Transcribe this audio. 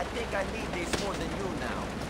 I think I need these more than you now.